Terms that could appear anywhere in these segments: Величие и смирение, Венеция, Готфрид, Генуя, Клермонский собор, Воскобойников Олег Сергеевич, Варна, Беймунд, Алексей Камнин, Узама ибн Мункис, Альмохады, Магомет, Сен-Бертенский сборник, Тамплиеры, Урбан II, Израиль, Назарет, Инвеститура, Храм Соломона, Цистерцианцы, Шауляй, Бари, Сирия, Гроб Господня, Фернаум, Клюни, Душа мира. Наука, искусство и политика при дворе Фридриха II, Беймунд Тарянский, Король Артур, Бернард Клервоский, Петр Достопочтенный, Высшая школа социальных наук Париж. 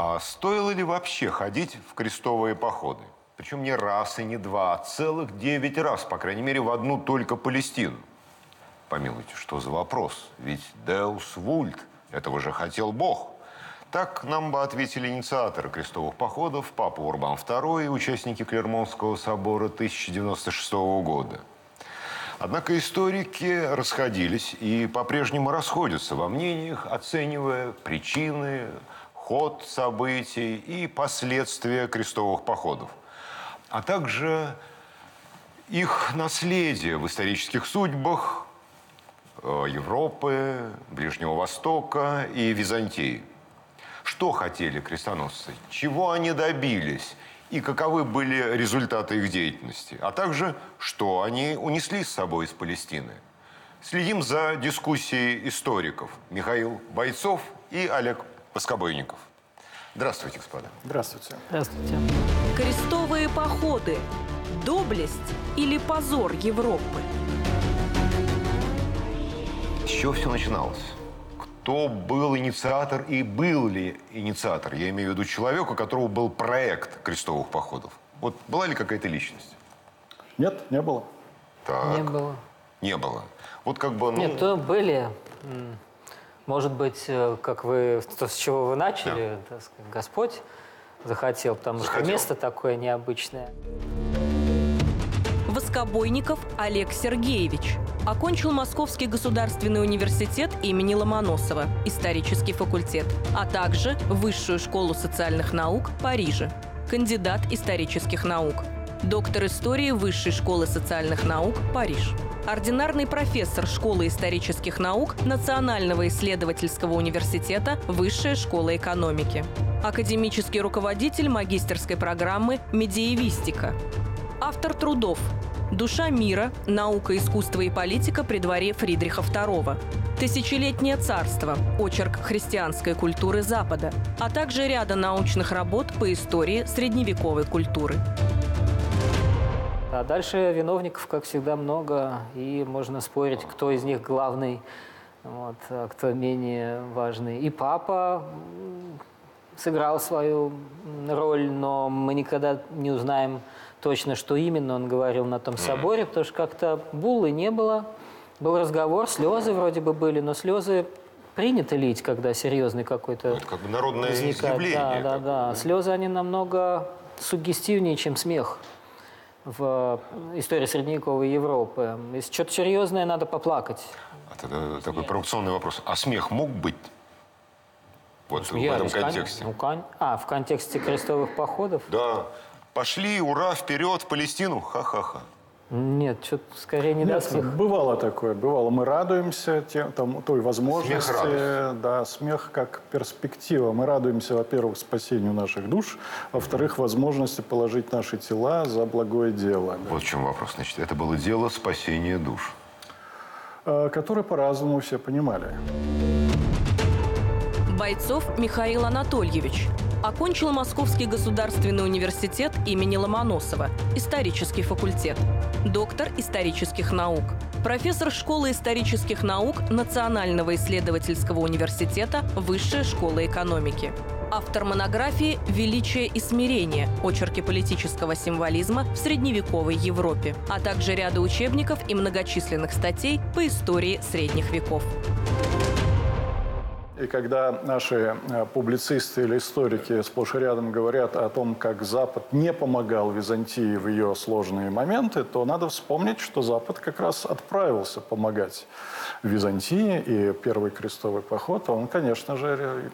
А стоило ли вообще ходить в крестовые походы? Причем не раз и не два, а целых 9 раз, по крайней мере, в одну только Палестину. Помилуйте, что за вопрос? Ведь Deus vult, этого же хотел Бог. Так нам бы ответили инициаторы крестовых походов, папа Урбан II и участники Клермонского собора 1096 года. Однако историки расходились и по-прежнему расходятся во мнениях, оценивая причины, ход событий и последствия крестовых походов, а также их наследие в исторических судьбах Европы, Ближнего Востока и Византии. Что хотели крестоносцы, чего они добились и каковы были результаты их деятельности, а также что они унесли с собой из Палестины. Следим за дискуссией историков Михаил Бойцов и Олег Воскобойников. Здравствуйте, господа. Здравствуйте. Здравствуйте. Крестовые походы. Доблесть или позор Европы? С чего все начиналось? Кто был инициатор и был ли инициатор? Я имею в виду человека, у которого был проект крестовых походов. Вот была ли какая-то личность? Нет, не было. Так. Не было. Не было. Вот как бы... Нет, то были... Может быть, как вы, то, с чего вы начали, да. Так сказать, Господь захотел, потому что место такое необычное. Воскобойников Олег Сергеевич окончил Московский государственный университет имени Ломоносова, исторический факультет, а также Высшую школу социальных наук Парижа, кандидат исторических наук, доктор истории Высшей школы социальных наук Париж. Ординарный профессор Школы исторических наук Национального исследовательского университета Высшая школа экономики. Академический руководитель магистерской программы «Медиевистика». Автор трудов «Душа мира. Наука, искусство и политика при дворе Фридриха II», «Тысячелетнее царство. Очерк христианской культуры Запада», а также ряда научных работ по истории средневековой культуры. А дальше виновников, как всегда, много, и можно спорить, кто из них главный, вот, а кто менее важный. И папа сыграл свою роль, но мы никогда не узнаем точно, что именно он говорил на том соборе, потому что как-то буллы не было. Был разговор, слезы вроде бы были, но слезы принято лить, когда серьезный какой-то... Это как бы народное изъявление. Да. Слезы, они намного суггестивнее, чем смех в истории средневековой Европы. Если что-то серьезное, надо поплакать. А тогда такой провокационный вопрос. А смех мог быть вот в этом контексте? В контексте крестовых походов? Да. Пошли, ура, вперед, в Палестину, ха-ха-ха. Нет, что-то скорее не до смеха. Бывало такое, бывало. Мы радуемся той возможности. Смех, да, смех как перспектива. Мы радуемся, во-первых, спасению наших душ, во-вторых, возможности положить наши тела за благое дело. Да. Вот в чем вопрос. Значит, это было дело спасения душ. Которое по-разному все понимали. Бойцов Михаил Анатольевич окончил Московский государственный университет имени Ломоносова, исторический факультет, доктор исторических наук, профессор школы исторических наук Национального исследовательского университета Высшая школа экономики, автор монографии «Величие и смирение. Очерки политического символизма в средневековой Европе», а также ряда учебников и многочисленных статей по истории средних веков. И когда наши публицисты или историки сплошь и рядом говорят о том, как Запад не помогал Византии в ее сложные моменты, то надо вспомнить, что Запад как раз отправился помогать Византии. И первый крестовый поход, он, конечно же,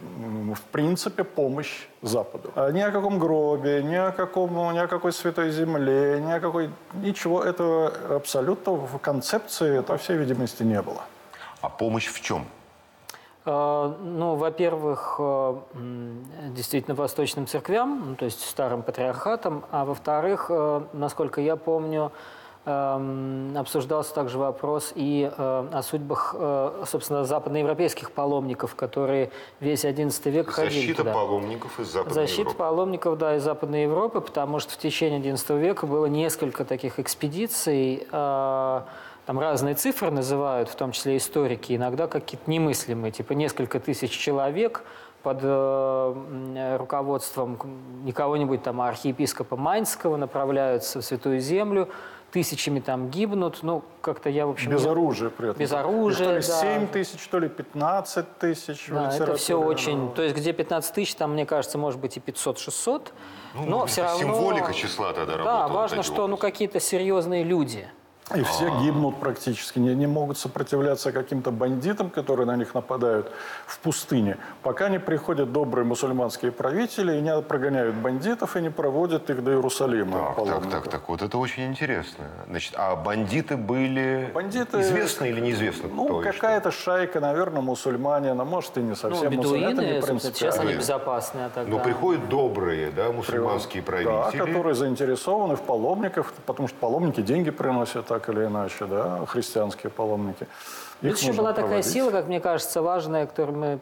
в принципе, помощь Западу. Ни о каком гробе, ни о какой святой земле, ничего этого абсолютно в концепции, по всей видимости, не было. А помощь в чем? Ну, во-первых, действительно, восточным церквям, то есть старым патриархатам, а во-вторых, насколько я помню, обсуждался также вопрос и о судьбах, собственно, западноевропейских паломников, которые весь XI век ходили. Защита паломников из Западной Европы. Защита паломников, да, из Западной Европы, потому что в течение XI века было несколько таких экспедиций. Там разные цифры называют, в том числе историки, иногда какие-то немыслимые, типа несколько тысяч человек под руководством не кого-нибудь там, а архиепископа Майнского направляются в Святую Землю, тысячами там гибнут, ну, как-то я, в общем... Без оружия при этом. Без оружия, то ли 7 тысяч, то ли 15 тысяч. Да, это все очень... То есть, где 15 тысяч, там, мне кажется, может быть и 500-600. Ну, но все равно... Символика числа тогда работала. Да, важно, что, ну, какие-то серьезные люди. И все гибнут практически, не могут сопротивляться каким-то бандитам, которые на них нападают в пустыне, пока не приходят добрые мусульманские правители и не прогоняют бандитов и не проводят их до Иерусалима. Так, вот это очень интересно. Значит, а бандиты были известны или неизвестны? Ну, какая-то шайка, наверное, мусульмане, она может и не совсем мусульмане. Бедуины, это не сейчас они безопасные. А но приходят добрые, да, мусульманские правители. Да, которые заинтересованы в паломниках, потому что паломники деньги приносят, так или иначе, да, христианские паломники. Тут еще была такая сила, как мне кажется, важная, которую мы,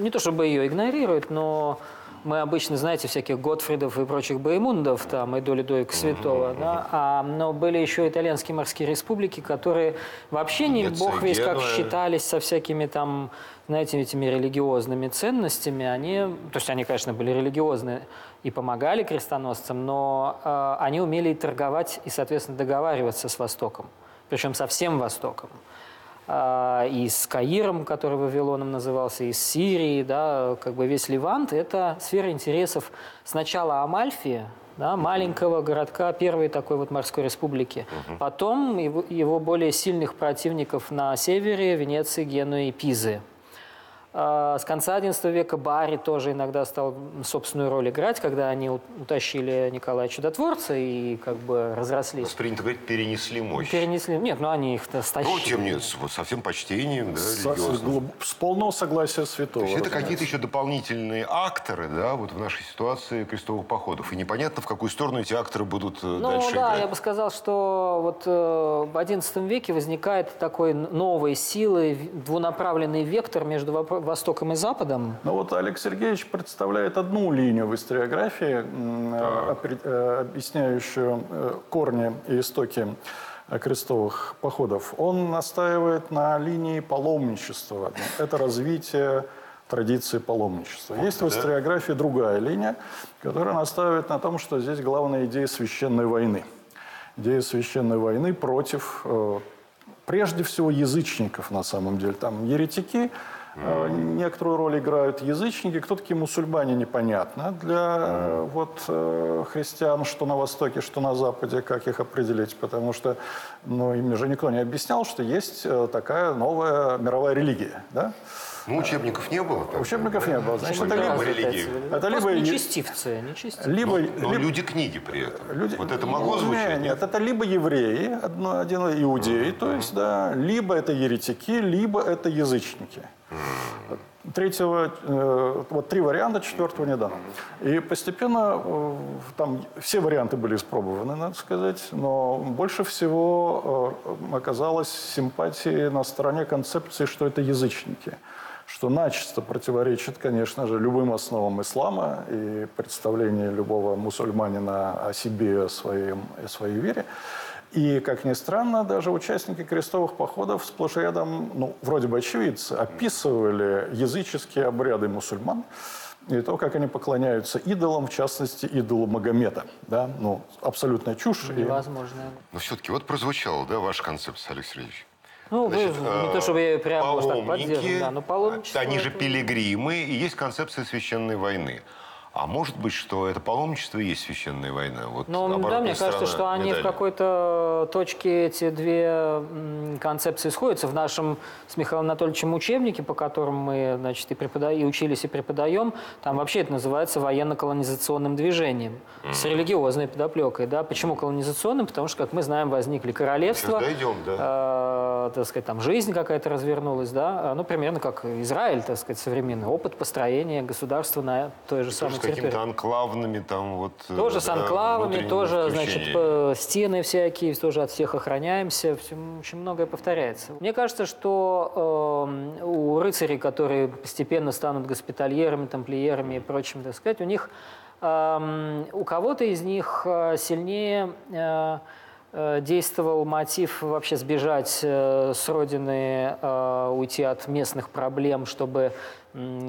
не то чтобы ее игнорируют, но мы обычно, знаете, всяких Готфридов и прочих Беймундов, там, и доли Дойка Святого, да, но были еще итальянские морские республики, которые вообще не бог весь как считались со всякими там, знаете, этими религиозными ценностями, они, конечно, были религиозные и помогали крестоносцам, но они умели и торговать, и, соответственно, договариваться с Востоком, причем со всем Востоком. И с Каиром, который Вавилоном назывался, и с Сирией, да, как бы весь Левант – это сфера интересов сначала Амальфи, да, маленького городка, первой такой вот морской республики, потом его более сильных противников на севере – Венеции, Генуи и Пизы. С конца XI века Бари тоже иногда стал собственную роль играть, когда они утащили Николая Чудотворца и как бы разрослись. Принято говорить, перенесли мощь. Перенесли. Нет, ну они их-то стащили. Ну, тем не менее, со всем почтением, да, религиозным. С полного согласия святого. То есть это какие-то еще дополнительные акторы, да, вот в нашей ситуации крестовых походов. И непонятно, в какую сторону эти акторы будут дальше играть. Ну да, я бы сказал, что вот в XI веке возникает такой новой силы, двунаправленный вектор между Востоком и Западом. Ну вот Алекс Сергеевич представляет одну линию в историографии, объясняющую корни и истоки крестовых походов. Он настаивает на линии паломничества. Это развитие традиции паломничества. Есть в историографии другая линия, которая настаивает на том, что здесь главная идея священной войны. Идея священной войны против, прежде всего, язычников на самом деле. Там еретики... Некоторую роль играют язычники, кто такие мусульмане, непонятно для христиан, что на Востоке, что на Западе, как их определить, потому что им же никто не объяснял, что есть такая новая мировая религия, да? Ну, учебников не было. Там, учебников не было. Значит, это либо нечестивцы. Но люди книги при этом. Люди... Вот это могло звучать? Нет, это либо евреи, иудеи, то есть, да, либо это еретики, либо это язычники. Три варианта, четвертого не дано. И постепенно там все варианты были испробованы, надо сказать, но больше всего оказалось симпатии на стороне концепции, что это язычники, что начисто противоречит, конечно же, любым основам ислама и представлению любого мусульманина о себе, о своей вере. И, как ни странно, даже участники крестовых походов сплошь рядом, вроде бы очевидцы, описывали языческие обряды мусульман и то, как они поклоняются идолам, в частности, идолу Магомета. Да? Абсолютная чушь. Невозможно. Но все-таки прозвучала, да, ваша концепция, Алекс Сергеевич? Не то, чтобы я ее прямо поддерживаю, да, но паломничество... Они же пилигримы, и есть концепция священной войны. А может быть, что это паломничество и есть священная война? Мне кажется, что они в какой-то точке, эти две концепции, сходятся. В нашем с Михаилом Анатольевичем учебнике, по которому мы, значит, и учились, и преподаем, там вообще это называется военно-колонизационным движением с религиозной подоплекой. Да? Почему колонизационным? Потому что, как мы знаем, возникли королевства, жизнь какая-то развернулась, да? Примерно как Израиль, современный опыт построения государства на той же самой. С какими-то анклавными с анклавами, стены всякие, тоже от всех охраняемся. Очень многое повторяется. Мне кажется, что у рыцарей, которые постепенно станут госпитальерами, тамплиерами и прочим, у кого-то из них сильнее действовал мотив вообще сбежать с родины, уйти от местных проблем, чтобы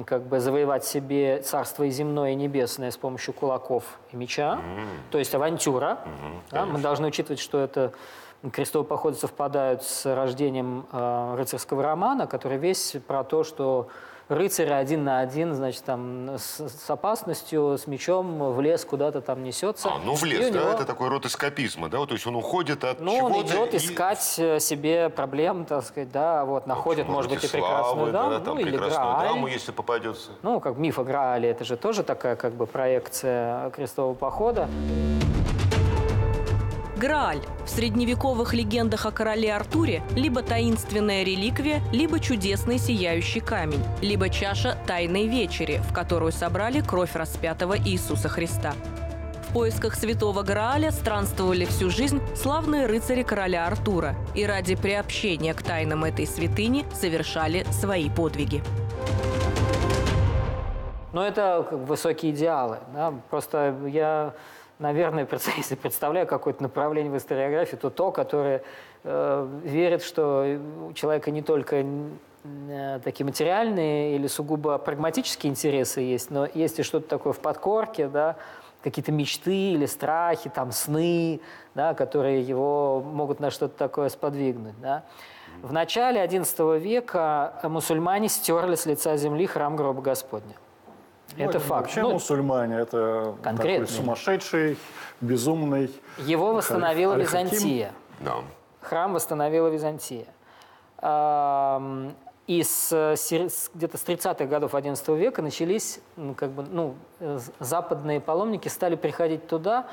как бы завоевать себе царство и земное, и небесное с помощью кулаков и меча. То есть авантюра. Да? Мы должны учитывать, что это крестовые походы совпадают с рождением рыцарского романа, который весь про то, что рыцарь один на один, значит, там с опасностью, с мечом в лес куда-то там несется. А, ну в лес, да, него... это такой род эскапизма, да, вот, то есть он уходит от чего-то. Ну, он идет искать себе проблем, так сказать, да, вот, находит, может быть, и прекрасную даму, да, там, ну, или Грааль. Даму, если попадется. Ну, как миф о Граале, это же тоже такая, как бы, проекция крестового похода. Грааль в средневековых легендах о короле Артуре либо таинственная реликвия, либо чудесный сияющий камень, либо чаша Тайной Вечери, в которую собрали кровь распятого Иисуса Христа. В поисках святого Грааля странствовали всю жизнь славные рыцари короля Артура и ради приобщения к тайнам этой святыни совершали свои подвиги. Но это высокие идеалы. Да? Просто я... Наверное, если представляю какое-то направление в историографии, то которое верит, что у человека не только такие материальные или сугубо прагматические интересы есть, но есть и что-то такое в подкорке, да, какие-то мечты или страхи, там, сны, да, которые его могут на что-то такое сподвигнуть. Да. В начале XI века мусульмане стерли с лица земли храм Гроба Господня. Это факт. Вообще мусульмане – это такой сумасшедший, безумный... Его восстановила Византия. Да. Храм восстановила Византия. И где-то с 30-х годов XI века начались, как бы, ну, западные паломники стали приходить туда,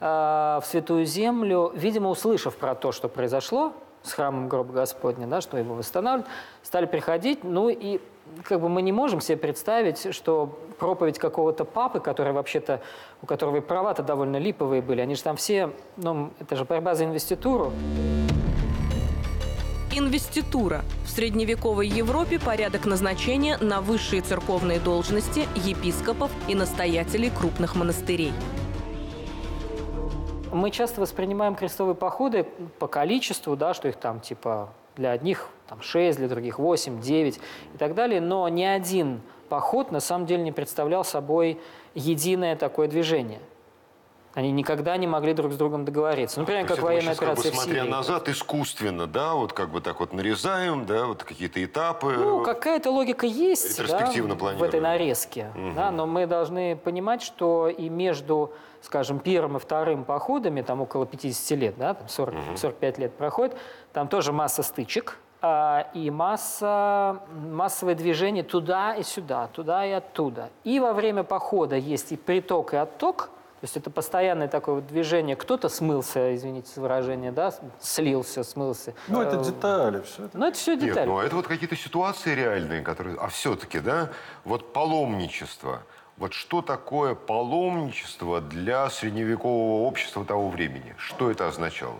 в Святую Землю, видимо, услышав про то, что произошло с храмом Гроба Господня, да, что его восстанавливают, стали приходить, ну и... Как бы мы не можем себе представить, что проповедь какого-то папы, который вообще-то, у которого и права-то довольно липовые были, они же там все, ну, это же борьба за инвеституру. Инвеститура. В средневековой Европе порядок назначения на высшие церковные должности епископов и настоятелей крупных монастырей. Мы часто воспринимаем крестовые походы по количеству, да, что их там типа... Для одних там, 6, для других 8, 9 и так далее. Но ни один поход на самом деле не представлял собой единое такое движение. Они никогда не могли друг с другом договориться. Ну, прямо как военная операция в Сирии. Смотря назад, искусственно, да, вот как бы так вот нарезаем, да, вот какие-то этапы. Ну, вот. Какая-то логика есть, да, в этой нарезке. Угу. Да, но мы должны понимать, что и между, скажем, первым и вторым походами, там около 50 лет, да, там 40, угу. 45 лет проходит, там тоже масса стычек и массовое движение туда и сюда, туда и оттуда. И во время похода есть и приток, и отток. То есть это постоянное такое вот движение. Кто-то смылся, извините за выражение, да, слился, смылся. Ну, это детали все. Ну, это все детали. Нет, ну, это вот какие-то ситуации реальные, которые... А все-таки, да, вот паломничество. Вот что такое паломничество для средневекового общества того времени? Что это означало?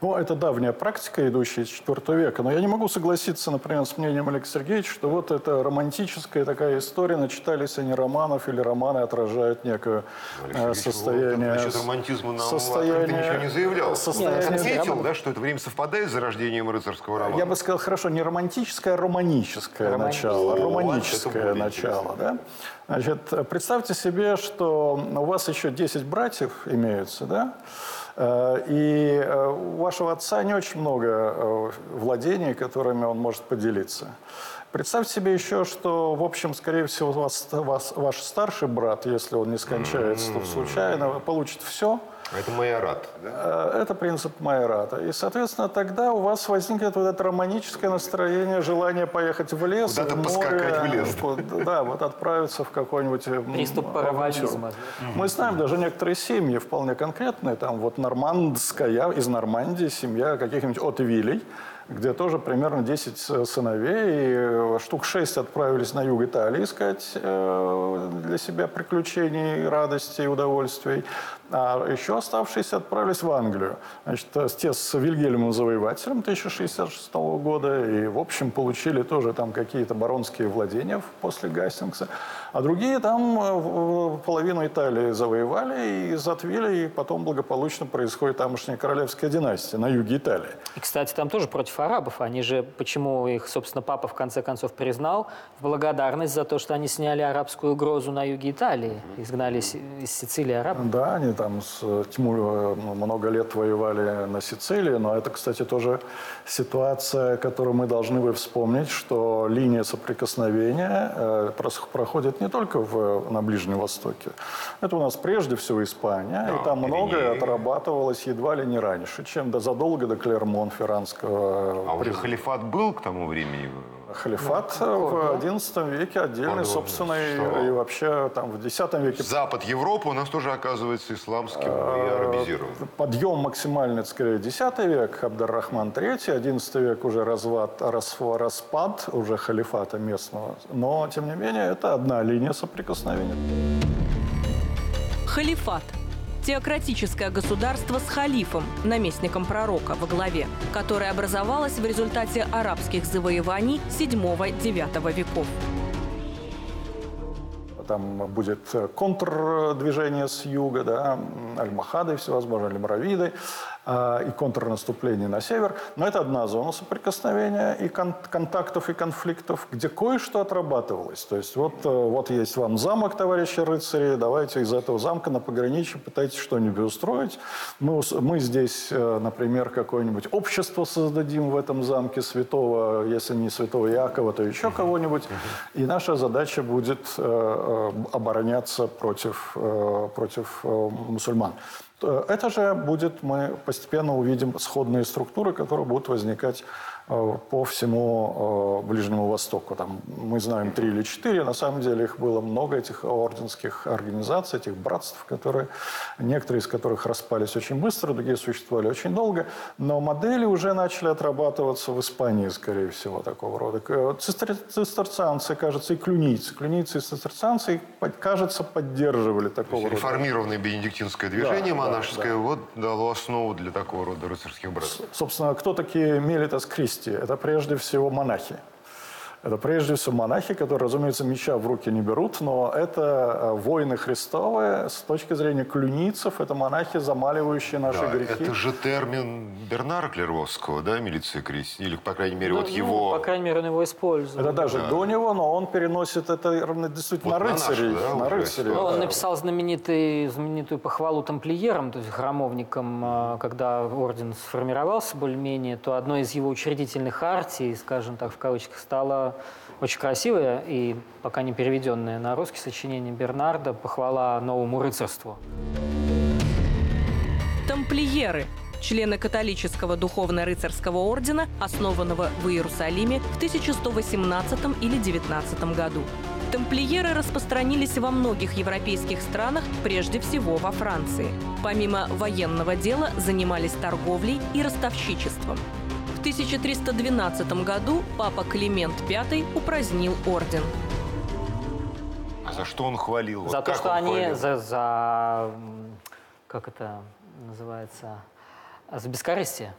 Ну, это давняя практика, идущая с IV века. Но я не могу согласиться, например, с мнением Алекса Сергеевича, что вот это романтическая такая история, начитались они романов, или романы отражают некое состояние... Насчет романтизма на состояние... ничего не заявлял. Состояние... Нет, отметил, да, что это время совпадает с зарождением рыцарского романа. Я бы сказал, хорошо, не романтическое, а романическое начало. Романическое начало, да? Значит, представьте себе, что у вас еще 10 братьев имеются, да? И у вашего отца не очень много владений, которыми он может поделиться. Представьте себе еще, что, в общем, скорее всего, ваш старший брат, если он не скончается, то случайно получит все. Это майорат, да? Это принцип майората. И, соответственно, тогда у вас возникнет вот это романическое настроение, желание поехать в лес, куда-то в море, поскакать в лес. Да, вот отправиться в какой-нибудь... Приступ паравализма. Мы знаем даже некоторые семьи вполне конкретные, там вот нормандская, из Нормандии семья каких-нибудь Отвилей, где тоже примерно 10 сыновей, и штук 6 отправились на юг Италии искать для себя приключений, радости и удовольствий. А еще оставшиеся отправились в Англию. Значит, с Вильгельмом Завоевателем 1066 года. И, в общем, получили тоже там какие-то баронские владения после Гастингса. А другие там половину Италии завоевали и затвили. И потом благополучно происходит тамошняя королевская династия на юге Италии. И, кстати, там тоже против арабов. Они же, почему их, собственно, папа в конце концов признал, в благодарность за то, что они сняли арабскую угрозу на юге Италии. Изгнали из Сицилии арабов. Да, они там с Тимуром много лет воевали на Сицилии, но это, кстати, тоже ситуация, которую мы должны бы вспомнить, что линия соприкосновения проходит не только на Ближнем Востоке. Это у нас прежде всего Испания, и там многое отрабатывалось едва ли не раньше, чем задолго до Клермон-Ферранского. А уже халифат был к тому времени? Халифат в XI веке отдельный, собственный, и вообще там в X веке. Запад Европы у нас тоже оказывается исламским и арабизирован. Подъем максимальный, скорее, X век, Абдуррахман III, XI век уже распад уже халифата местного. Но, тем не менее, это одна линия соприкосновения. Халифат. Теократическое государство с халифом, наместником пророка во главе, которое образовалось в результате арабских завоеваний VII-IX веков. Там будет контрдвижение с юга, да, Аль-Махады всевозможные, Аль-Муравиды, и контрнаступление на север. Но это одна зона соприкосновения и контактов и конфликтов, где кое-что отрабатывалось. То есть вот есть вам замок, товарищи рыцари, давайте из этого замка на пограничье пытайтесь что-нибудь устроить. Мы здесь, например, какое-нибудь общество создадим в этом замке святого, если не святого Иакова, то еще кого-нибудь. И наша задача будет обороняться против мусульман. Это же будет, мы постепенно увидим сходные структуры, которые будут возникать по всему Ближнему Востоку. Там мы знаем 3 или 4, на самом деле их было много, этих орденских организаций, этих братств, которые, некоторые из которых распались очень быстро, другие существовали очень долго, но модели уже начали отрабатываться в Испании, скорее всего, такого рода. Цистерцианцы, кажется, и клюнийцы. Клюнийцы и цистерцианцы, кажется, поддерживали такого рода. Реформированное бенедиктинское движение монашеское вот дало основу для такого рода рыцарских братств. Собственно, кто такие Милиция Кристи? Это прежде всего монахи. Это прежде всего монахи, которые, разумеется, меча в руки не берут, но это воины Христовы, с точки зрения клюнийцев, это монахи, замаливающие наши грехи. Это же термин Бернарда Клервоского, да, Милиция Кристи? Или, по крайней мере, его... По крайней мере, он его использует. Это даже до него, но он переносит это действительно на рыцарей. На рыцарей. Он написал знаменитую похвалу тамплиерам, то есть храмовникам, когда орден сформировался более-менее, то одной из его учредительных артий, скажем так, в кавычках, стала очень красивое и пока не переведенное на русский сочинение Бернарда «Похвала новому рыцарству». Тамплиеры – члены католического духовно-рыцарского ордена, основанного в Иерусалиме в 1118 или 1119 году. Тамплиеры распространились во многих европейских странах, прежде всего во Франции. Помимо военного дела занимались торговлей и ростовщичеством. В 1312 году папа Климент V упразднил орден. А за что он хвалил? За то, что они за как это называется, за бескорыстие.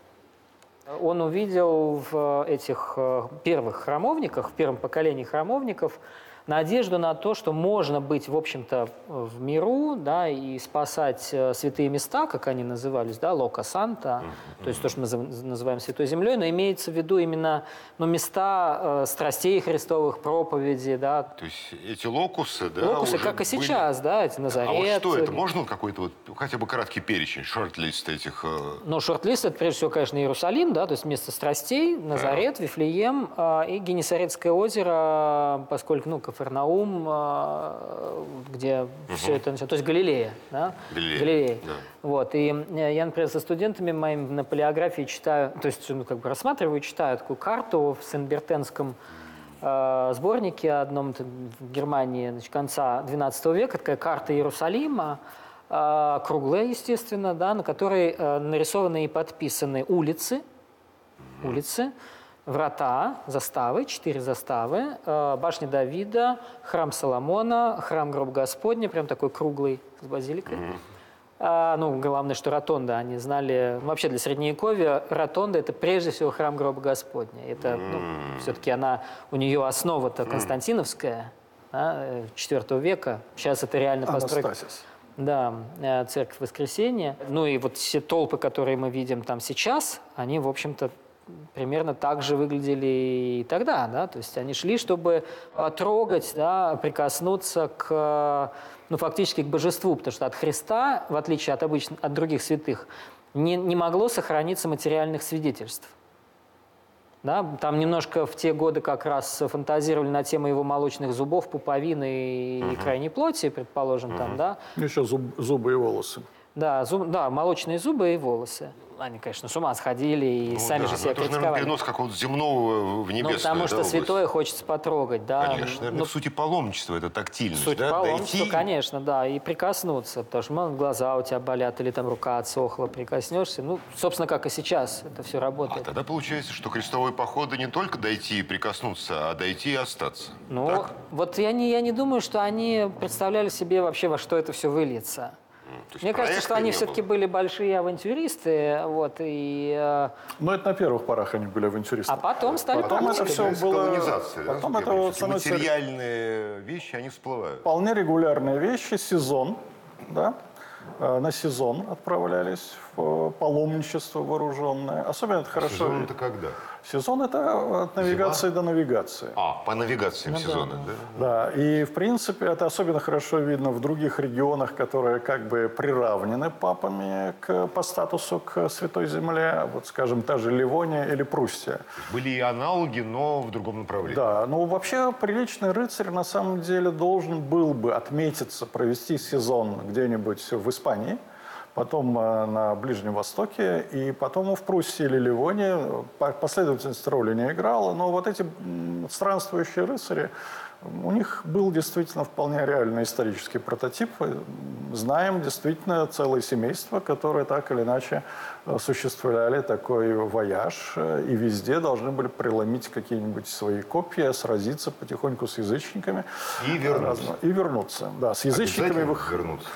Он увидел в этих первых храмовниках, в первом поколении храмовников, надежду на то, что можно быть, в общем-то, в миру, да, и спасать святые места, как они назывались, да, Лока-Санта, то есть то, что мы называем Святой Землей, но имеется в виду именно места страстей Христовых, проповеди, да. То есть эти локусы, да, локусы, как и сейчас, да, эти Назарет. А вот что это? Можно какой-то вот, хотя бы краткий перечень, шорт-лист этих? Ну, шорт-лист, это прежде всего, конечно, Иерусалим, да, то есть место страстей, Назарет, Вифлеем и Генесарецкое озеро, поскольку, ну, Фернаум, где все это началось, то есть Галилея. Да? Галилея. Да. Вот. И я, например, со студентами моим на палеографии читаю, то есть как бы рассматриваю, читаю такую карту в Сен-Бертенском сборнике одном в Германии, значит, конца XII века, такая карта Иерусалима, круглая, естественно, да, на которой нарисованы и подписаны улицы, врата, заставы, 4 заставы, башня Давида, храм Соломона, храм Гроб Господня, прям такой круглый с базиликой. Ну, главное, что ротонда, они знали... Вообще, для Средневековья ротонда – это прежде всего храм Гроба Господня. Это, все-таки она, у нее основа-то константиновская, IV века. Сейчас это реально постройка... Анастасис. Да, церковь Воскресения. Ну и вот все толпы, которые мы видим там сейчас, они, в общем-то, примерно так же выглядели и тогда, да, то есть они шли, чтобы потрогать, да, прикоснуться к, ну, фактически к божеству, потому что от Христа, в отличие от обычных, от других святых, не могло сохраниться материальных свидетельств. Да, там немножко в те годы как раз фантазировали на тему его молочных зубов, пуповины и крайней плоти, предположим, там, да. Еще зубы и волосы. Да, молочные зубы и волосы. Они, конечно, с ума сходили и сами же себя критиковали. Это, наверное, перенос какого-то земного в небесную. Потому что святое хочется потрогать, да. Конечно, наверное, в сути паломничества это тактильность, да? Суть паломничества, конечно, да, и прикоснуться, потому что, может, глаза у тебя болят или там рука отсохла, прикоснешься. Ну, собственно, как и сейчас это все работает. А тогда получается, что крестовые походы не только дойти и прикоснуться, а дойти и остаться. Ну, так? Вот я не думаю, что они представляли себе вообще, во что это все выльется. Мне кажется, что они все-таки были большие авантюристы. Вот, и... Но это на первых порах они были авантюристы. А потом стали практиками. Потом это вот материальные вещи, они всплывают. Вполне регулярные вещи, сезон, да? На сезон отправлялись в паломничество вооруженное. Особенно это хорошо. Сезон это когда? Сезон это от навигации до навигации. А, по навигациям сезона, да? Да, и в принципе это особенно хорошо видно в других регионах, которые как бы приравнены папами по статусу к Святой Земле, вот скажем, та же Ливония или Пруссия. Были и аналоги, но в другом направлении. Да, ну вообще приличный рыцарь на самом деле должен был бы отметиться, провести сезон где-нибудь в Испании, потом на Ближнем Востоке, и потом в Пруссии или Ливонии. Последовательность роли не играла, но вот эти странствующие рыцари, у них был действительно вполне реальный исторический прототип. Знаем действительно целое семейство, которое так или иначе осуществляли такой вояж, и везде должны были преломить какие-нибудь свои копья, сразиться потихоньку с язычниками. И вернуться. И вернуться, да. С язычниками в их...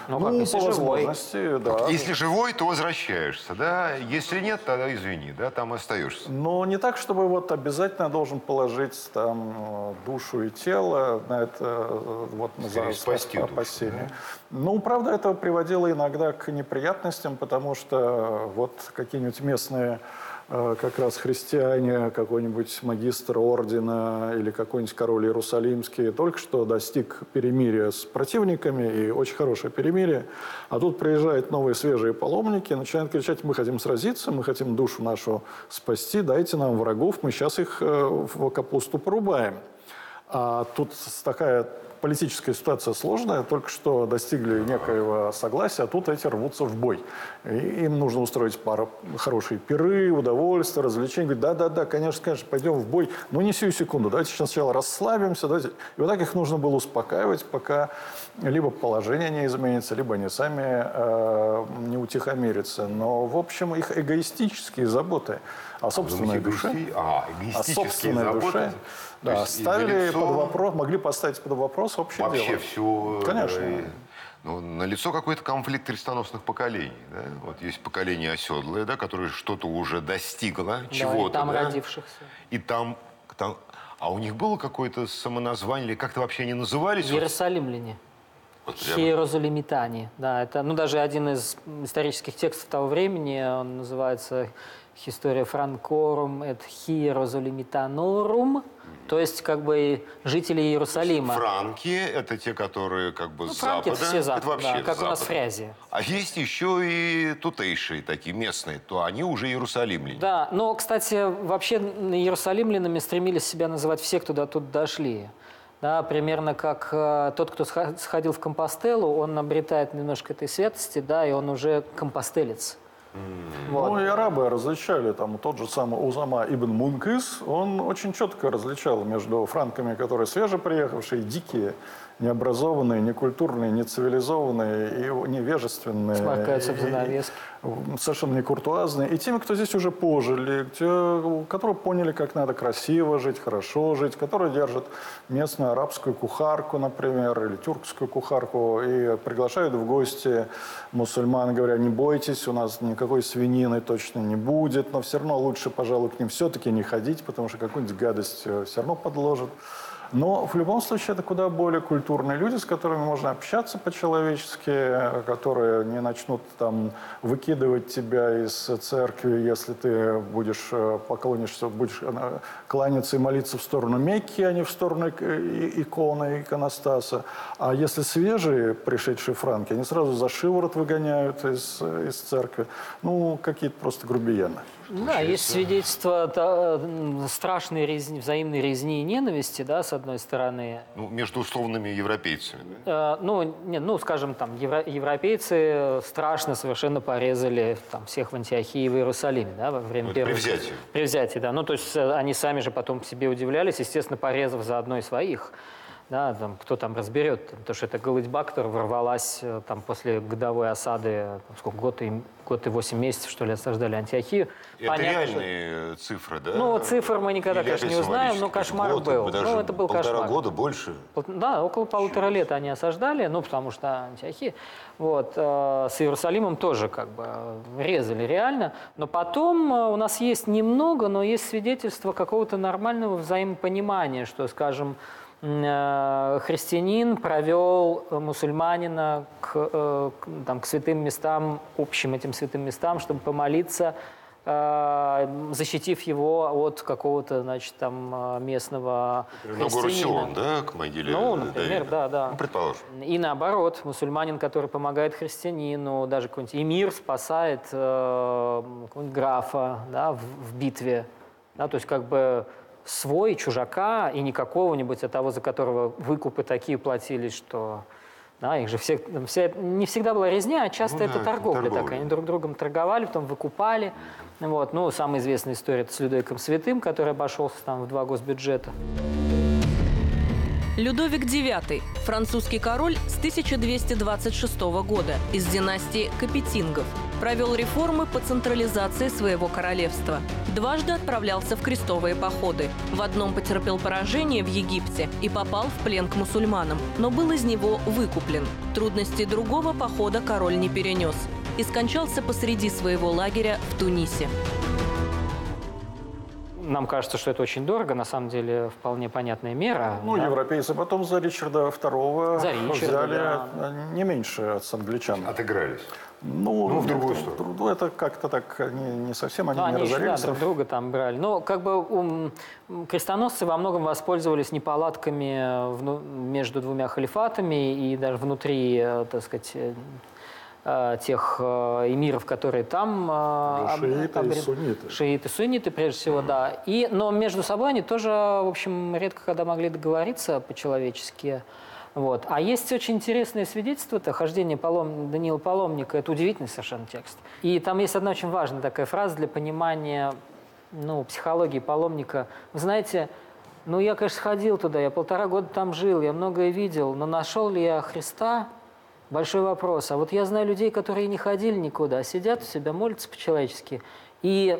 по возможности, да. Если живой, то возвращаешься, да? Если нет, тогда извини, да, там остаешься. Но не так, чтобы вот обязательно должен положить там душу и тело, на это вот спасение. Ну, правда, это приводило иногда к неприятностям, потому что вот какие-нибудь местные как раз христиане, какой-нибудь магистр ордена или какой-нибудь король Иерусалимский только что достиг перемирия с противниками, и очень хорошее перемирие. А тут приезжают новые свежие паломники, начинают кричать: мы хотим сразиться, мы хотим душу нашу спасти, дайте нам врагов, мы сейчас их в капусту порубаем. А тут такая политическая ситуация сложная, только что достигли некоего согласия, а тут эти рвутся в бой. И им нужно устроить пару хорошие пиры, удовольствия, развлечения. Говорят: да-да-да, конечно, пойдем в бой, но не сию секунду, давайте сначала расслабимся. Давайте. И вот так их нужно было успокаивать, пока либо положение не изменится, либо они сами не утихомирятся. Но, в общем, их эгоистические заботы о собственной душе, да, ставили под вопрос, могли поставить под вопрос общее дело. Вообще все... Конечно. Ну, налицо какой-то конфликт крестоносных поколений. Да? Вот есть поколение оседлое, да, которое что-то уже достигло, да, чего-то. И там, да? Родившихся. И там... А у них было какое-то самоназвание, или как-то вообще они назывались? Иерусалимляне. Вот Иерусалимитане. Да, это, ну, даже один из исторических текстов того времени, он называется... История Франкорум, это Хиерозолимитанорум, то есть как бы жители Иерусалима. Франки – это те, которые как бы с Запада. Франки – это все Запад, это вообще как Запад. У нас фрязи. А есть еще и тутейшие такие местные, то они уже иерусалимляне. Да, но, кстати, вообще иерусалимлянами стремились себя называть все, кто до тут дошли. Да, примерно как тот, кто сходил в Компостеллу, он обретает немножко этой святости, да, и он уже компостелец. Вот. Ну и арабы различали, там тот же самый Узама ибн Мункис, он очень четко различал между франками, которые свежеприехавшие, дикие, необразованные, некультурные, нецивилизованные и невежественные. Сморкаются в занавеске. Совершенно некуртуазные. И теми, кто здесь уже пожили, которые поняли, как надо красиво жить, хорошо жить, которые держат местную арабскую кухарку, например, или тюркскую кухарку, и приглашают в гости мусульман, говоря, не бойтесь, у нас никакой свинины точно не будет, но все равно лучше, пожалуй, к ним все-таки не ходить, потому что какую-нибудь гадость все равно подложат. Но в любом случае это куда более культурные люди, с которыми можно общаться по-человечески, которые не начнут там выкидывать тебя из церкви, если ты будешь поклонишься, будешь кланяться и молиться в сторону Мекки, а не в сторону иконы, иконостаса. А если свежие пришедшие франки, они сразу за шиворот выгоняют из церкви. Ну, какие-то просто грубияны. Да, есть свидетельства страшной резни, взаимной резни и ненависти, да, с одной стороны. Ну, между условными европейцами. Да? Скажем, там, европейцы страшно совершенно порезали там, всех в Антиохии и в Иерусалиме, да, во время первого... При взятии, да. Ну, то есть они сами же потом к себе удивлялись, естественно, порезав заодно и своих. Да, там, кто там разберет, потому что это голодьба, которая ворвалась там, после годовой осады, там, сколько, год и 8 месяцев, что ли, осаждали Антиохию. Это реальные цифры, да? Ну, цифр мы никогда, или конечно, не узнаем, но кошмар был. Ну, это был полтора кошмар. Года, больше? Да, около полутора лет они осаждали, ну, потому что Антиохия. Вот, с Иерусалимом тоже как бы резали реально. Но потом у нас есть немного, но есть свидетельство какого-то нормального взаимопонимания, что, скажем, христианин провел мусульманина к святым местам, общим этим святым местам, чтобы помолиться, защитив его от какого-то, значит, там местного христианина. На гору Сион, да, к могиле Давида? Ну, например, да. Ну, предположим. И наоборот, мусульманин, который помогает христианину, даже какой-нибудь эмир спасает какого-нибудь графа, да, в битве. Да, то есть как бы... свой, чужака, и не какого-нибудь, а того, за которого выкупы такие платились, что... Да, их же все, не всегда была резня, а часто это торговля такая. Они друг другом торговали, потом выкупали. Вот. Ну, самая известная история – это с Людовиком Святым, который обошелся там в 2 госбюджета. Людовик IX – французский король с 1226 года, из династии Капетингов. Провел реформы по централизации своего королевства. Дважды отправлялся в крестовые походы. В одном потерпел поражение в Египте и попал в плен к мусульманам, но был из него выкуплен. Трудностей другого похода король не перенес и скончался посреди своего лагеря в Тунисе. Нам кажется, что это очень дорого, на самом деле вполне понятная мера. Ну, да? Европейцы потом за Ричарда II взяли, да, не меньше от англичан. Отыгрались. Ну, в другую сторону. Это как-то так не совсем, они не разорились. Да, друг друга там брали. Но как бы крестоносцы во многом воспользовались неполадками между двумя халифатами и даже внутри, так сказать, тех эмиров, которые там... Шииты и сунниты, прежде всего, да. Но между собой они тоже, в общем, редко когда могли договориться по-человечески. Вот. А есть очень интересное свидетельство, это «Хождение Даниила Паломника». Это удивительный совершенно текст. И там есть одна очень важная такая фраза для понимания, ну, психологии паломника. Вы знаете, ну, я, конечно, ходил туда, я 1,5 года там жил, я многое видел, но нашел ли я Христа? Большой вопрос. А вот я знаю людей, которые не ходили никуда, а сидят у себя, молятся по-человечески. И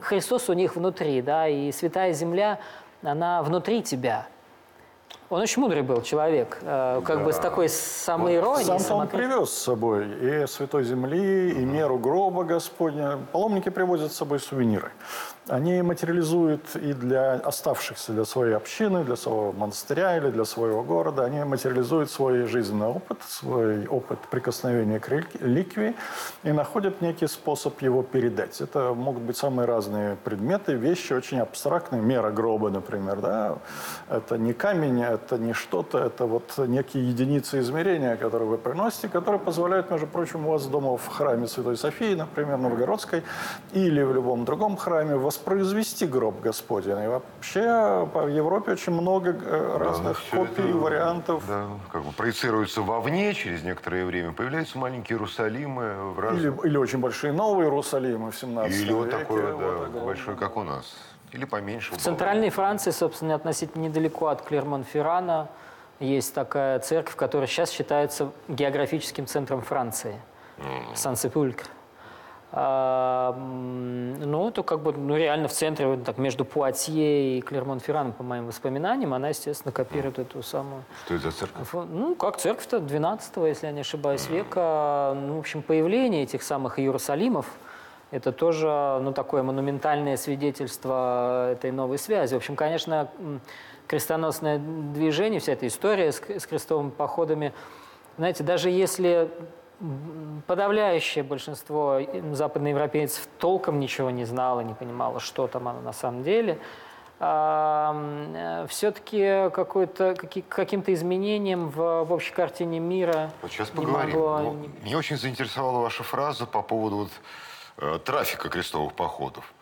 Христос у них внутри, да, и Святая Земля, она внутри тебя. Он очень мудрый был человек, с такой самоиронией. Сам-то он привез с собой и Святой Земли, и меру гроба Господня. Паломники привозят с собой сувениры. Они материализуют и для оставшихся, для своей общины, для своего монастыря или для своего города. Они материализуют свой жизненный опыт, свой опыт прикосновения к реликвии и находят некий способ его передать. Это могут быть самые разные предметы, вещи очень абстрактные. Мера гроба, например, да? Это не камень, это не что-то, это вот некие единицы измерения, которые вы приносите, которые позволяют, между прочим, у вас дома в храме Святой Софии, например, Новгородской, или в любом другом храме, воспроизвести гроб Господень. И вообще в Европе очень много разных копий, вариантов. Да, как бы проецируются вовне, через некоторое время появляются маленькие Иерусалимы. Или очень большие новые Иерусалимы в 17 веке. Или вот такой, да, вот большой, как у нас. Или поменьше. В центральной Франции, собственно, относительно недалеко от Клермон-Феррана есть такая церковь, которая сейчас считается географическим центром Франции. Сан-Сепульк. Ну, то как бы, ну, реально в центре, вот так, между Пуатье и Клермон-Ферраном, по моим воспоминаниям, она, естественно, копирует эту самую... Что это за церковь? Ну, как церковь-то 12-го, если я не ошибаюсь, века. Ну, в общем, появление этих самых Иерусалимов, это тоже, ну, такое монументальное свидетельство этой новой связи. В общем, конечно, крестоносное движение, вся эта история с крестовыми походами, знаете, даже если подавляющее большинство западноевропейцев толком ничего не знало, не понимало, что там оно на самом деле, все-таки каким-то изменениям в общей картине мира вот сейчас поговорим. Могло... Меня очень заинтересовала ваша фраза по поводу... трафика крестовых походов.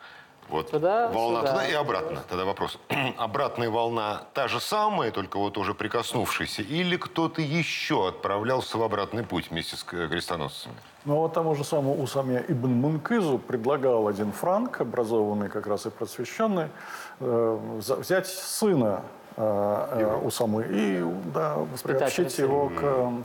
Вот туда, волна сюда, туда и обратно. Тогда вопрос. Обратная волна та же самая, только вот уже прикоснувшаяся, или кто-то еще отправлялся в обратный путь вместе с крестоносцами? Ну, вот тому же самому Усаме Ибн Мункызу предлагал один франк, образованный как раз и просвещенный, взять сына Усамы и приобщить его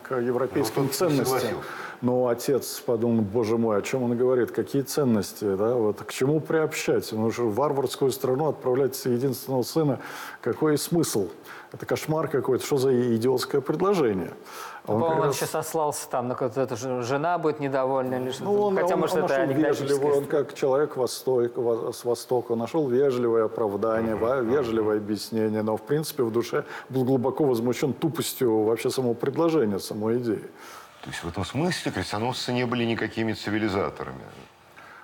к европейским ценностям. Но отец подумал, боже мой, о чем он говорит, какие ценности, да? Вот, к чему приобщать? Ну, в варварскую страну отправлять единственного сына, какой смысл? Это кошмар какой-то, что за идиотское предложение? По-моему, он еще сослался там, на какую-то жена будет недовольна. Или что-то. Ну, хотя, может, это анекдотическое. Он как человек с Востока нашел вежливое оправдание, вежливое объяснение, но, в принципе, в душе был глубоко возмущен тупостью вообще самого предложения, самой идеи. То есть в этом смысле крестоносцы не были никакими цивилизаторами?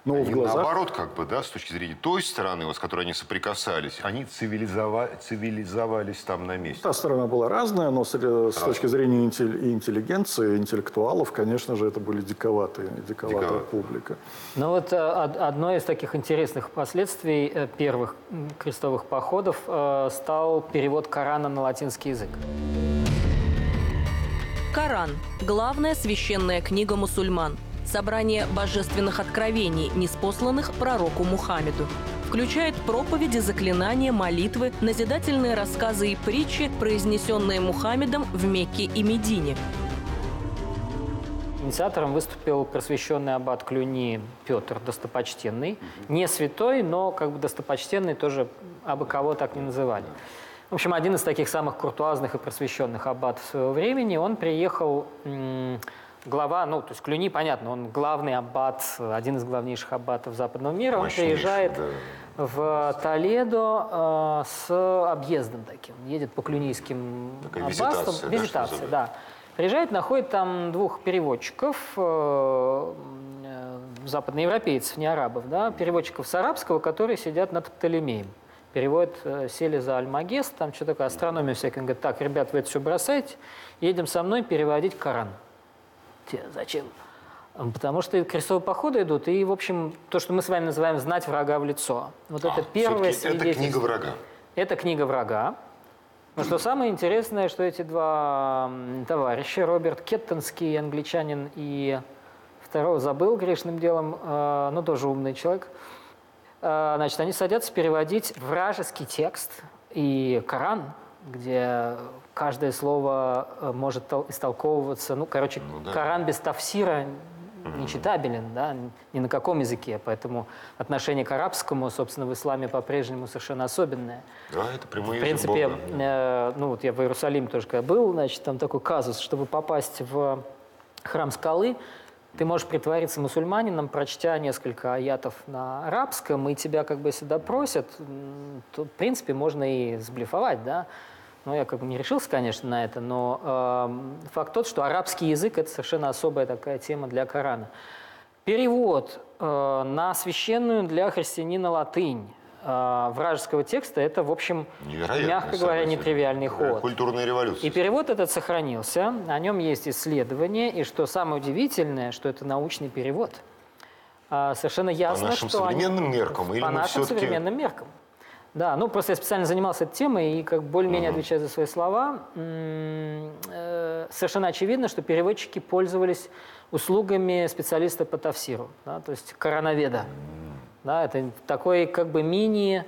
Ну, они, в глазах... наоборот, как бы, да, с точки зрения той стороны, вот, с которой они соприкасались, они цивилизовались там на месте. Та сторона была разная, но с точки зрения интеллигенции, интеллектуалов, конечно же, это были диковатая публика. Ну вот одно из таких интересных последствий первых крестовых походов стал перевод Корана на латинский язык. Коран – главная священная книга мусульман. Собрание божественных откровений, ниспосланных пророку Мухаммеду. Включает проповеди, заклинания, молитвы, назидательные рассказы и притчи, произнесенные Мухаммедом в Мекке и Медине. Инициатором выступил просвещенный аббат Клюни Петр Достопочтенный. Не святой, но как бы достопочтенный тоже абы кого так не называли. В общем, один из таких самых куртуазных и просвещенных аббатов своего времени, он приехал... Глава, ну, то есть Клюни, понятно, он главный аббат, один из главнейших аббатов западного мира. Мощнейший, он приезжает в Толедо с объездом таким, едет по клюнийским аббатам. Визитация, да. Приезжает, находит там двух переводчиков, западноевропейцев, не арабов, да, переводчиков с арабского, которые сидят над Птолемеем. Переводят, сели за Альмагест, там что-то такое, астрономию всякое. Говорит, так, ребят, вы это все бросаете, едем со мной переводить Коран. Зачем? Потому что крестовые походы идут, и, в общем, то, что мы с вами называем «знать врага в лицо». Вот это первое свидетельство. Это книга врага. Это книга врага. Но что самое интересное, что эти два товарища, Роберт Кеттонский, англичанин, и второго забыл грешным делом, но тоже умный человек, значит, они садятся переводить вражеский текст и Коран, где... Каждое слово может истолковываться. Ну, короче, Коран без тафсира нечитабелен, да, ни на каком языке. Поэтому отношение к арабскому, собственно, в исламе по-прежнему совершенно особенное. Да, это прямой язык Бога. В принципе, ну вот я в Иерусалиме тоже когда был, значит, там такой казус, чтобы попасть в храм скалы, ты можешь притвориться мусульманином, прочтя несколько аятов на арабском, и тебя, как бы, если допросят, то, в принципе, можно и сблефовать, да. Ну, я как бы не решился, конечно, на это, но факт тот, что арабский язык – это совершенно особая такая тема для Корана. Перевод на священную для христианина латынь вражеского текста – это, в общем, мягко говоря, нетривиальный ход. Культурная революция. И перевод этот сохранился, о нем есть исследования, и что самое удивительное, что это научный перевод. совершенно ясно, по нашим что современным они, меркам, или по нашим современным меркам. Да, ну просто я специально занимался этой темой и как более-менее отвечая за свои слова, совершенно очевидно, что переводчики пользовались услугами специалиста по тафсиру, да, то есть корановеда. Да, это такой как бы мини-НИИ,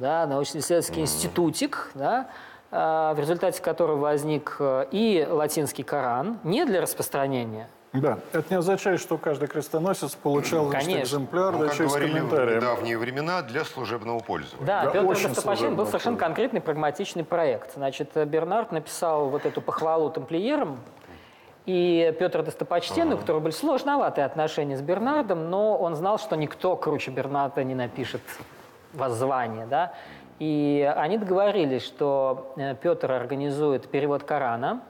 да, научно-исследовательский институтик, да, в результате которого возник и латинский Коран, не для распространения. Да, это не означает, что каждый крестоносец получал экземпляр, ну, да еще и с комментарием. В давние времена для служебного пользования. Да, Петр Достопочтенный был совершенно конкретный прагматичный проект. Значит, Бернард написал вот эту похвалу тамплиерам, и Петр Достопочтенный, у которого были сложноватые отношения с Бернардом, но он знал, что никто круче Бернарда не напишет воззвание, да. И они договорились, что Петр организует перевод Корана,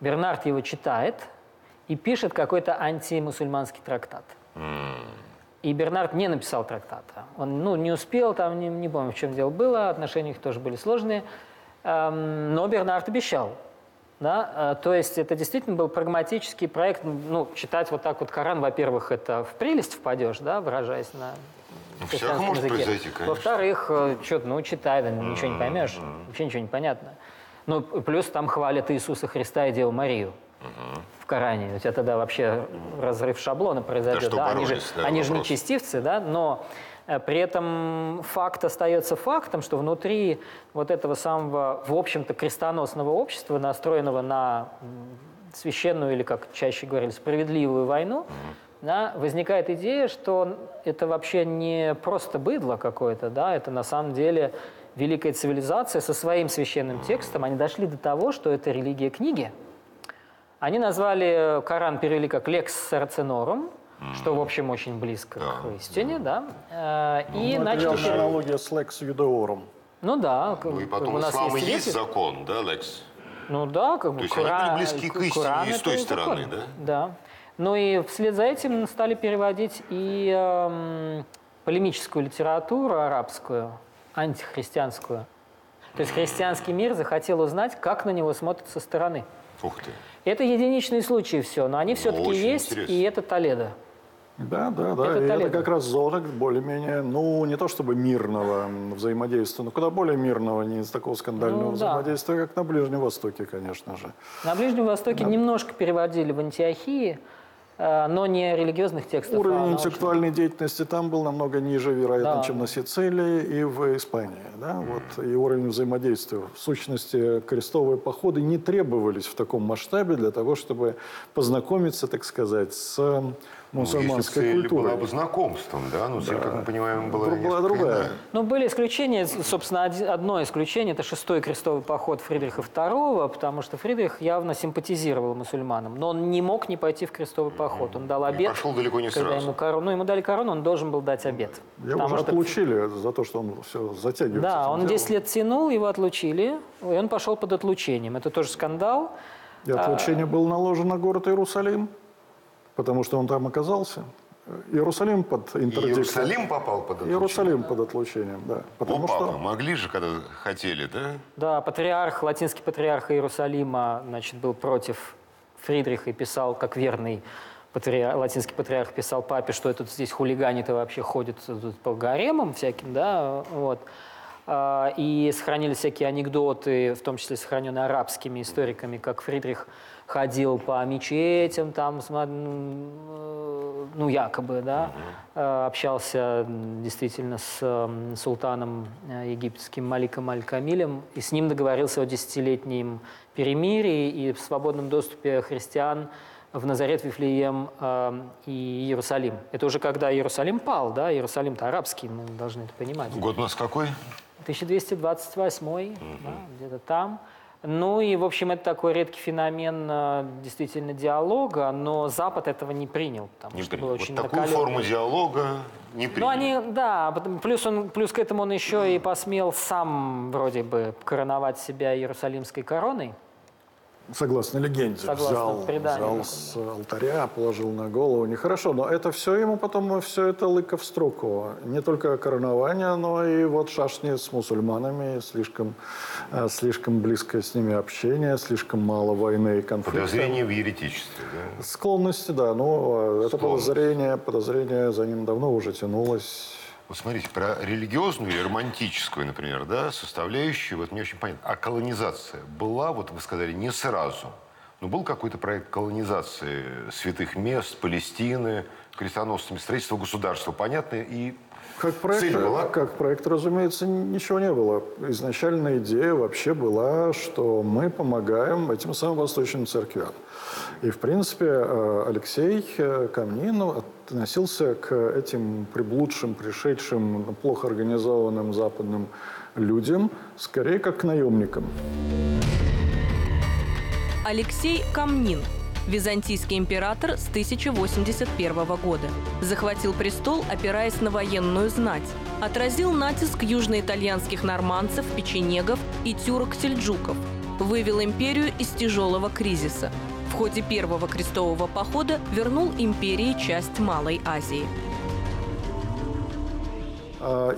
Бернард его читает, и пишет какой-то антимусульманский трактат. И Бернард не написал трактата. Он не успел, там не помню, в чем дело было, отношения их тоже были сложные. Но Бернард обещал. Да? То есть это действительно был прагматический проект. Ну, читать вот так вот Коран, во-первых, это в прелесть впадешь, да, выражаясь на христианском языке. Всякое может произойти, конечно. Во-вторых, что-то, читай, да, ничего не поймешь, вообще ничего не понятно. Ну, плюс там хвалят Иисуса Христа и Деву Марию. В Коране. У тебя тогда вообще разрыв шаблона произойдет. Да, они же нечестивцы, да, но при этом факт остается фактом, что внутри вот этого самого, в общем-то, крестоносного общества, настроенного на священную или, как чаще говорили, справедливую войну, да, возникает идея, что это вообще не просто быдло какое-то, да, это на самом деле великая цивилизация со своим священным текстом. Они дошли до того, что это религия книги. Они назвали Коран, перевели как «Lex Sarcenorum», что, в общем, очень близко к истине, да. И начали... Это аналогия с «Lex Judeorum». Ну да. И потом у ислама есть закон, да, «Lex»? Ну да, как бы... То есть они были близки к истине и с той стороны, да? Да. Ну и вслед за этим стали переводить и полемическую литературу арабскую, антихристианскую. То есть христианский мир захотел узнать, как на него смотрят со стороны. Ух ты. Это единичные случаи все, но они все-таки есть, интересно. И это Толедо. Да, это, Толедо. Это как раз зона более-менее, не то чтобы мирного взаимодействия, но куда более мирного, не из такого скандального взаимодействия, как на Ближнем Востоке, конечно же. На Ближнем Востоке немножко переводили в Антиохии, но не религиозных текстов. Уровень интеллектуальной деятельности там был намного ниже, вероятно, чем на Сицилии и в Испании. Да? Вот, и уровень взаимодействия. В сущности, крестовые походы не требовались в таком масштабе для того, чтобы познакомиться, так сказать, с мусульманской культурой. Если цель была бы знакомством, да? Цель, как мы понимаем, была другая. Но были исключения. Собственно, одно исключение – это шестой крестовый поход Фридриха II, потому что Фридрих явно симпатизировал мусульманам. Но он не мог не пойти в крестовый поход. Он дал обет, пошел далеко не сразу. Ему дали корону, он должен был дать обет. Его уже отлучили за то, что он все затягивает. Да, он 10 лет тянул, его отлучили, и он пошел под отлучением. Это тоже скандал. И отлучение было наложено на город Иерусалим, потому что он там оказался. Иерусалим под интердикцией. Иерусалим попал под отлучение? Иерусалим под отлучением, да. Потому что могли же, когда хотели, да? Да, патриарх, латинский патриарх Иерусалима, значит, был против Фридриха и писал, как верный латинский патриарх писал папе, что этот здесь хулиганит и вообще ходит тут по гаремам всяким, да, вот. И сохранили всякие анекдоты, в том числе сохраненные арабскими историками, как Фридрих ходил по мечетям, там, якобы, да, общался действительно с султаном египетским Маликом Аль-Камилем, и с ним договорился о 10-летнем перемирии и в свободном доступе христиан в Назарет, Вифлеем и Иерусалим. Это уже когда Иерусалим пал, да? Иерусалим-то арабский, мы должны это понимать. Год у нас какой? 1228, да, где-то там. Ну и, в общем, это такой редкий феномен действительно диалога, но Запад этого не принял. Было очень такую форму диалога не принял. Плюс к этому он еще и посмел сам вроде бы короновать себя иерусалимской короной. согласно легенде, взял с алтаря, положил на голову. Нехорошо, но это все ему потом, все это лыко в строку. Не только коронование, но и вот шашни с мусульманами, слишком близкое с ними общение, слишком мало войны и конфликта. Подозрение в еретичестве, да? Склонности, да. Но это подозрение за ним давно уже тянулось. Вот смотрите, про религиозную или романтическую, например, да, составляющую, вот мне очень понятно. А колонизация была, вот вы сказали, не сразу. Но был какой-то проект колонизации святых мест, Палестины, крестоносцами, строительство государства, понятно, и... Как проект, разумеется, ничего не было. Изначальная идея вообще была, что мы помогаем этим самым восточным церквям. И, в принципе, Алексей Камнин относился к этим приблудшим, пришедшим, плохо организованным западным людям скорее как к наемникам. Алексей Камнин. Византийский император с 1081 года. Захватил престол, опираясь на военную знать. Отразил натиск южноитальянских норманцев, печенегов и тюрок-сельджуков. Вывел империю из тяжелого кризиса. В ходе первого крестового похода вернул империи часть Малой Азии.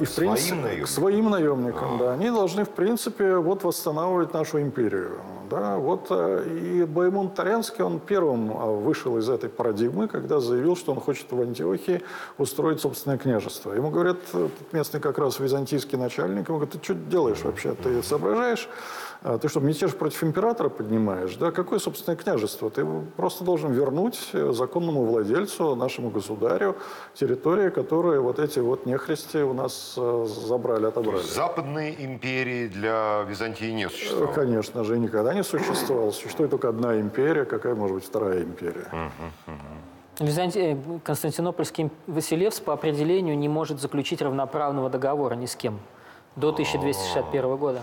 И, в принципе, своим наемникам, да. Они должны, в принципе, вот восстанавливать нашу империю. Да, вот, и Беймунд Тарянский, он первым вышел из этой парадигмы, когда заявил, что он хочет в Антиохии устроить собственное княжество. Ему говорят, местный как раз византийский начальник, ему говорят, ты что делаешь вообще, ты соображаешь? Ты что, мятеж против императора поднимаешь? Да? Какое собственное княжество? Ты просто должен вернуть законному владельцу, нашему государю, территории, которые вот эти вот нехристи у нас забрали, отобрали. То есть западной империи для Византии не существовало? Конечно же, никогда не существовало. Существует только одна империя, какая может быть вторая империя? Константинопольский Василевс по определению не может заключить равноправного договора ни с кем до 1261 года.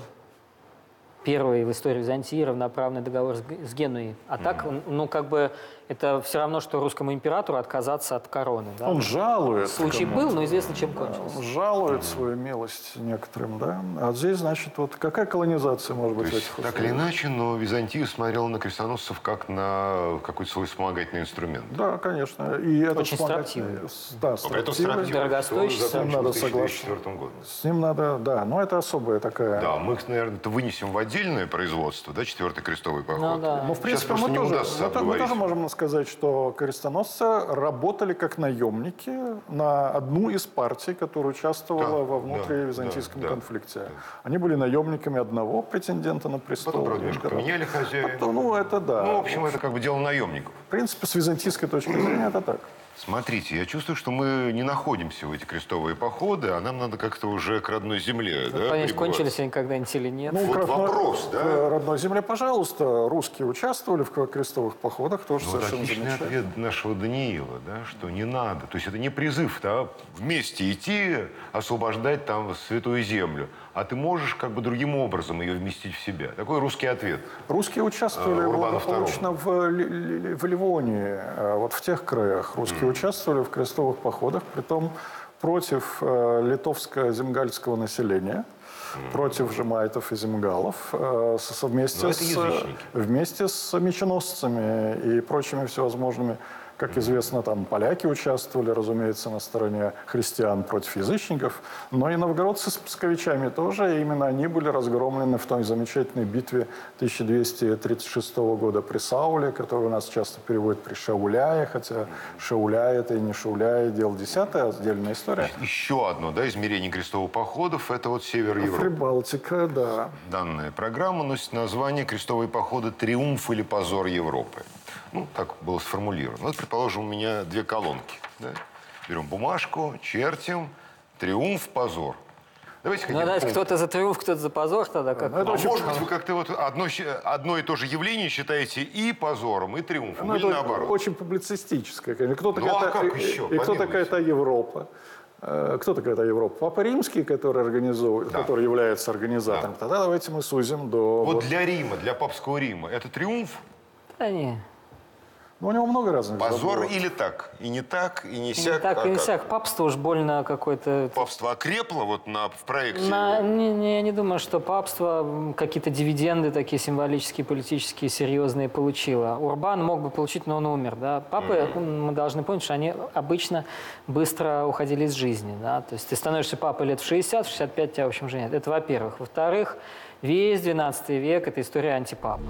Первый в истории Византии равноправный договор с Генуей. А так, ну, как бы, это все равно, что русскому императору отказаться от короны. Да? Он жалует. Случай был, но известно, чем кончился. Он жалует свою милость некоторым, да? А здесь, значит, вот какая колонизация может быть в этих условиях? Так или иначе, но Византия смотрела на крестоносцев как на какой-то свой вспомогательный инструмент. Да, конечно. И это очень строптивый. Да, строптивый. Дорогостоящий. С ним надо соглашаться. С ним надо, да. Но это особая такая... Да, мы, наверное, это вынесем в отдельное производство, да, четвертый крестовый поход. Ну, да. Но, в принципе, мы тоже можем сказать, что крестоносцы работали как наемники на одну из партий, которая участвовала во внутривизантийском конфликте. Да. Они были наемниками одного претендента на престол. Потом, правда, немножко поменяли хозяина. Ну, в общем, это как бы дело наемников. В принципе, с византийской точки зрения это так. Смотрите, я чувствую, что мы не находимся в эти крестовые походы, а нам надо как-то уже к родной земле. Да, понять, кончились они когда-нибудь или нет. Ну, вот вопрос, да? Родной земле, пожалуйста. Русские участвовали в крестовых походах, тоже совершенно замечательно. Отличный ответ нашего Даниила, да, что не надо. То есть это не призыв, да, вместе идти, освобождать там святую землю. А ты можешь как бы другим образом ее вместить в себя. Такой русский ответ. Русские участвовали благополучно в Ливонии, вот в тех краях. Русские участвовали в крестовых походах, притом против литовско-земгальского населения, против жемайтов и земгалов, вместе с меченосцами и прочими всевозможными. Как известно, там поляки участвовали, разумеется, на стороне христиан против язычников, но и новгородцы с псковичами тоже, и именно они были разгромлены в той замечательной битве 1236 года при Сауле, которую у нас часто переводят при Шауляе, хотя Шауляй это и не Шауляй, дело десятое, отдельная история. Еще одно, да, измерение крестовых походов, это вот север Европы. Прибалтика, да. Данная программа носит название «Крестовые походы. Триумф или позор Европы». Ну, так было сформулировано. Вот, предположим, у меня две колонки. Да? Берем бумажку, чертим. Триумф, позор. Давайте хотим. Ну, значит, кто-то за триумф, кто-то за позор тогда. Как... А может быть, вы как-то вот одно и то же явление считаете и позором, и триумфом, или наоборот? Очень публицистическое. Кто такая Европа? Кто такая эта Европа? Папа Римский, который является организатором. Да. Тогда давайте мы сузим до... Вот для Рима, для папского Рима, это триумф? Да не. Но у него много разных позор заборов. Или так, и не так, и не сяк. И не так, и не сяк. Папство уж больно какое-то... Папство окрепло вот в проекте? Я не думаю, что папство какие-то дивиденды такие символические, политические, серьезные получило. Урбан мог бы получить, но он умер. Да? Папы, мы должны помнить, что они обычно быстро уходили из жизни. Да? То есть ты становишься папой лет в 60, в 65 тебя, в общем, женят. Это во-первых. Во-вторых, весь 12 век – это история антипапы.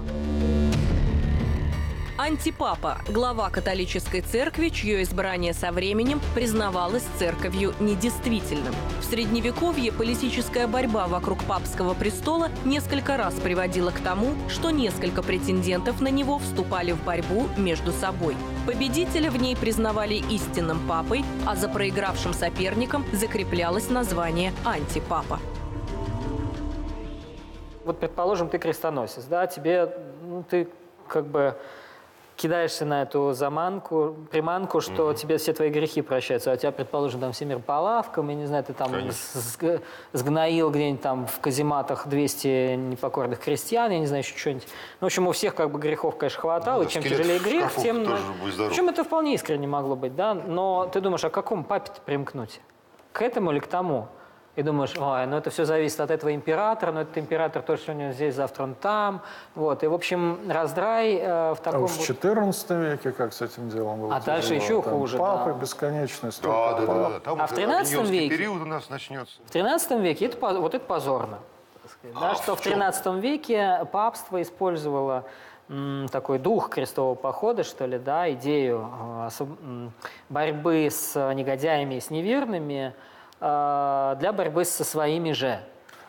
Антипапа – глава католической церкви, чье избрание со временем признавалось церковью недействительным. В Средневековье политическая борьба вокруг папского престола несколько раз приводила к тому, что несколько претендентов на него вступали в борьбу между собой. Победителя в ней признавали истинным папой, а за проигравшим соперником закреплялось название «антипапа». Вот, предположим, ты крестоносец, да, тебе, ты как бы... кидаешься на эту приманку, что тебе все твои грехи прощаются. А у тебя, предположим, там все мир по лавкам, я не знаю, ты там сгноил где-нибудь там в казематах 200 непокорных крестьян, я не знаю, еще что-нибудь. Ну, в общем, у всех как бы грехов, конечно, хватало, и чем тяжелее грех, тем... Причем это вполне искренне могло быть, да? Но ты думаешь, а к какому папе-то примкнуть? К этому или к тому? И думаешь, ой, ну это все зависит от этого императора, но этот император тоже сегодня здесь, завтра он там. Вот. И, в общем, раздрай в таком... А уж в 14 веке как с этим делом было? А тяжело. Дальше еще там хуже. Папы, да. Бесконечные, столько пап. А в 13 веке... период у нас начнется. В 13 веке это, вот это позорно. Да, что в 13 веке папство использовало... такой дух крестового похода, что ли, да, идею борьбы с негодяями и с неверными для борьбы со своими же.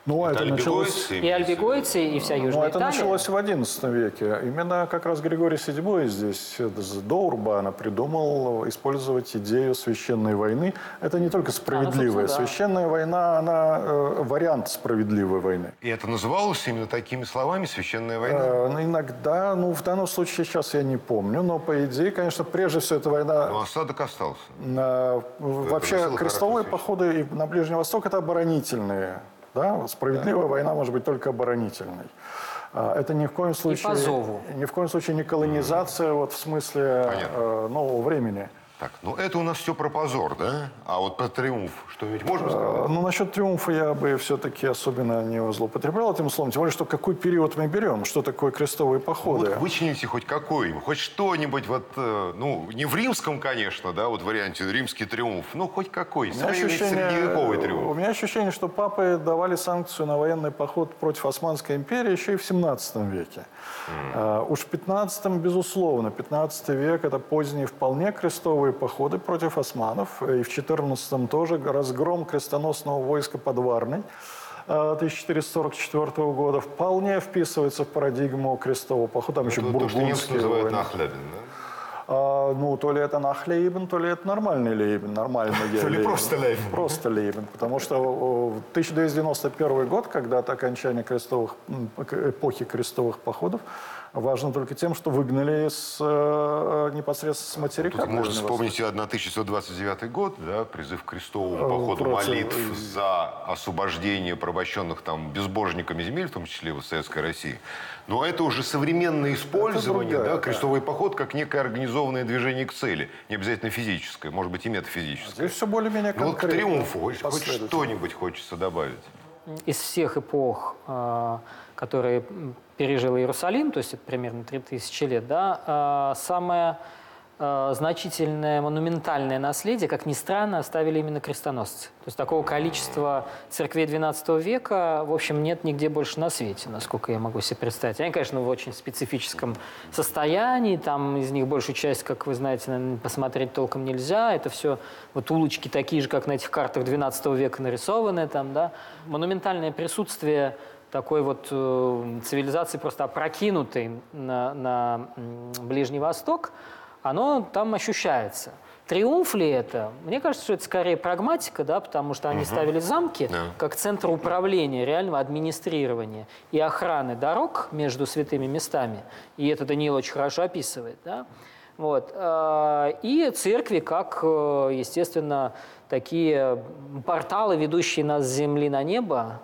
Ну, это началось... И альбигойцы, и вся Южная Италия. Это началось в XI веке. Именно как раз Григорий VII здесь до Урбана придумал использовать идею священной войны. Это не только справедливая. Священная война, она вариант справедливой войны. И это называлось именно такими словами «священная война»? Иногда, в данном случае сейчас я не помню, но по идее, конечно, прежде всего эта война... Но осадок остался. Вообще крестовые походы на Ближний Восток – это оборонительные. Да? Справедливая война может быть только оборонительной. Это ни в коем случае... И по зову. Ни в коем случае не колонизация, вот в смысле нового времени. Так, это у нас все про позор, да? А вот про триумф что-нибудь можем сказать? Насчет триумфа я бы все-таки особенно не злоупотреблял этим словом. Тем более, что какой период мы берем? Что такое крестовые походы? Вот вычините хоть какой-нибудь, хоть что-нибудь, не в римском, конечно, да, вот в варианте римский триумф, но хоть какой, средневековый триумф. У меня ощущение, что папы давали санкцию на военный поход против Османской империи еще и в 17 веке. Уж в 15-м, безусловно, 15 век – это поздние вполне крестовые походы против османов, и в 14-м тоже разгром крестоносного войска под Варной 1444 года вполне вписывается в парадигму крестового похода. Там еще бургундские войны. То ли это Нахлейбен, то ли это нормальный Лейбен. То ли просто Лейбен. Просто Лейбен. Потому что 1291 год, когда-то окончание эпохи крестовых походов, важно только тем, что выгнали непосредственно с материка. Тут можно вспомнить 1929 год, да, призыв к крестовому походу молитв за освобождение порабощенных там безбожниками земель, в том числе в Советской России. Но это уже современное использование, крестовый поход как некое организованное движение к цели. Не обязательно физическое, может быть и метафизическое. Здесь все более-менее конкретно. К триумфу хоть что-нибудь хочется добавить. Из всех эпох, которые пережил Иерусалим, то есть это примерно 3000 лет, да, самое значительное монументальное наследие, как ни странно, оставили именно крестоносцы. То есть такого количества церквей XII века, в общем, нет нигде больше на свете, насколько я могу себе представить. Они, конечно, в очень специфическом состоянии, там из них большую часть, как вы знаете, наверное, посмотреть толком нельзя. Это все улочки такие же, как на этих картах XII века нарисованы. Там, да? Монументальное присутствие такой цивилизации, просто опрокинутой на Ближний Восток, оно там ощущается. Триумф ли это? Мне кажется, что это скорее прагматика, да, потому что они ставили замки как центр управления, реального администрирования и охраны дорог между святыми местами. И это Даниил очень хорошо описывает. Да? Вот. И церкви как, естественно, такие порталы, ведущие нас с земли на небо,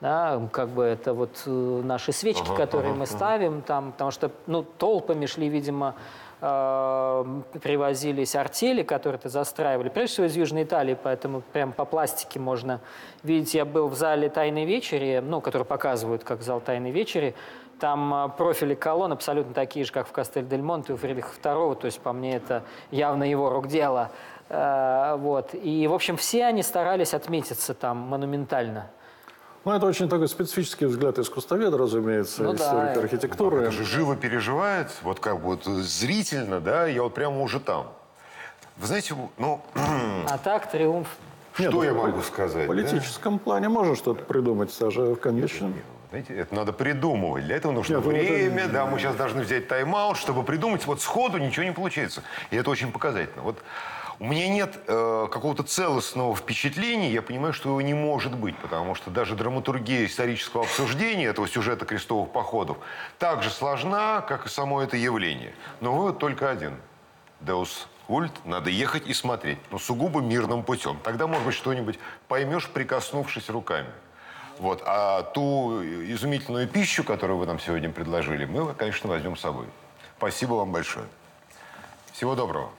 Да, как бы это вот наши свечки, которые мы ставим там, потому что ну, толпами шли, видимо, привозились артели, которые это застраивали, прежде всего из Южной Италии, поэтому прям по пластике можно видеть. Я был в зале «Тайной вечери», ну, который показывают как зал «Тайной вечери», там профили колонн абсолютно такие же, как в Кастель-дель-Монте у Фридриха II, то есть по мне это явно его рук дело. Вот. И, в общем, все они старались отметиться там монументально. Ну, это очень такой специфический взгляд искусствоведа, разумеется, ну, историк да, архитектуры. Это же живо переживает, вот как бы вот зрительно, да, я вот прямо уже там. Вы знаете, ну... А так, триумф. Нет, что я могу сказать? В политическом плане можно что-то придумать, Саша, конечно. Знаете, это надо придумывать. Для этого нужно время. Это... Да, мы сейчас должны взять тайм-аут, чтобы придумать. Вот сходу ничего не получается. И это очень показательно. Вот у меня нет какого-то целостного впечатления. Я понимаю, что его не может быть. Потому что даже драматургия исторического обсуждения этого сюжета крестовых походов так же сложна, как и само это явление. Но вывод только один. Deus vult. Надо ехать и смотреть. Но сугубо мирным путем. Тогда, может быть, что-нибудь поймешь, прикоснувшись руками. Вот. А ту изумительную пищу, которую вы нам сегодня предложили, мы, конечно, возьмем с собой. Спасибо вам большое. Всего доброго.